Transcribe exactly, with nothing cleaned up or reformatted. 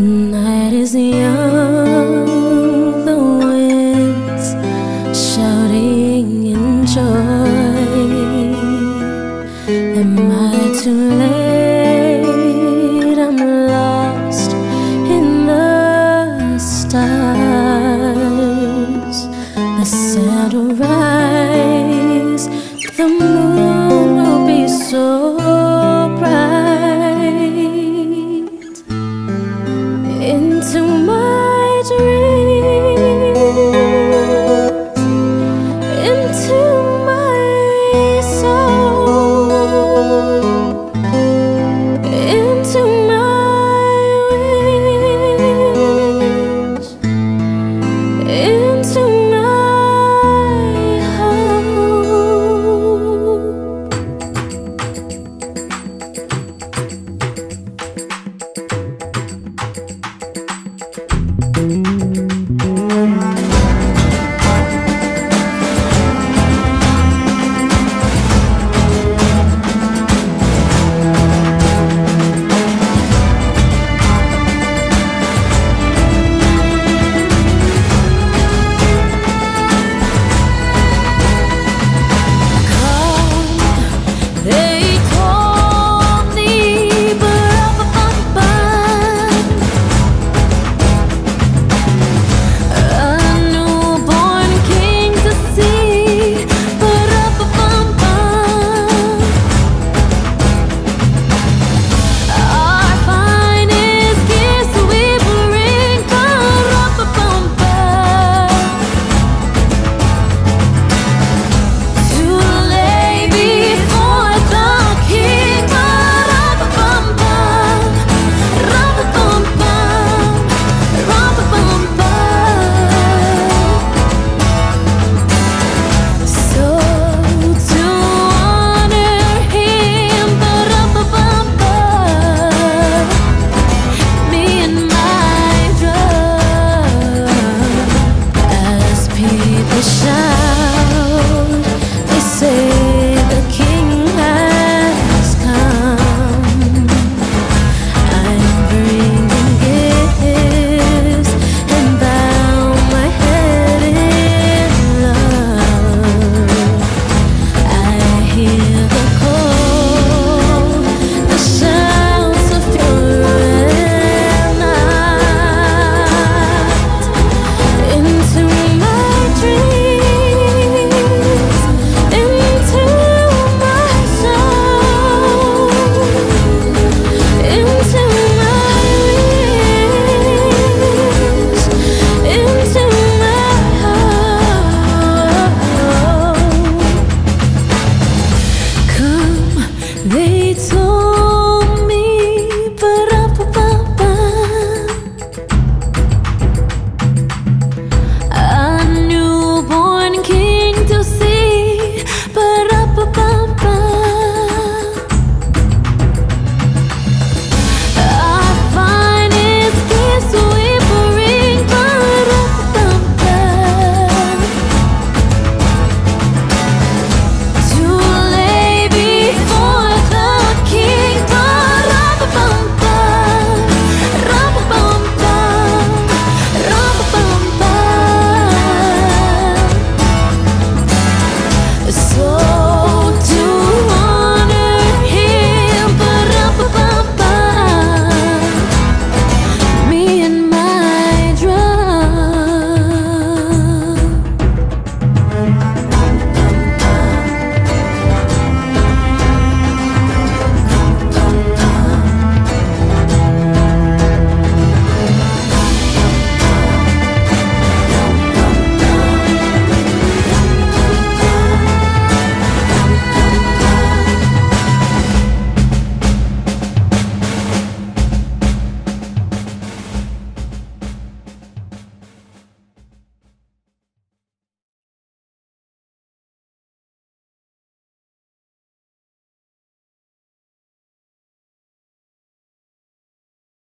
The night is young.